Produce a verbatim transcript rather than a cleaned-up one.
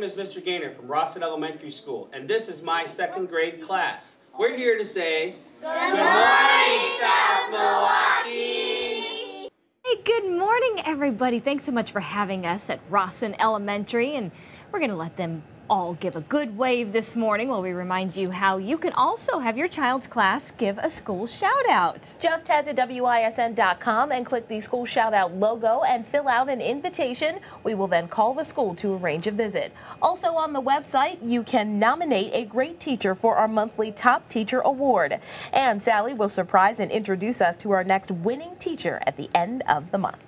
name is Mister Gaynor from Rawson Elementary School, and this is my second grade class. We're here to say, good morning, South Milwaukee! Hey, good morning, everybody. Thanks so much for having us at Rawson Elementary, and we're going to let them all give a good wave this morning while we remind you how you can also have your child's class give a school shout out. Just head to W I S N dot com and click the school shout out logo and fill out an invitation. We will then call the school to arrange a visit. Also on the website, you can nominate a great teacher for our monthly Top Teacher Award. And Sally will surprise and introduce us to our next winning teacher at the end of the month.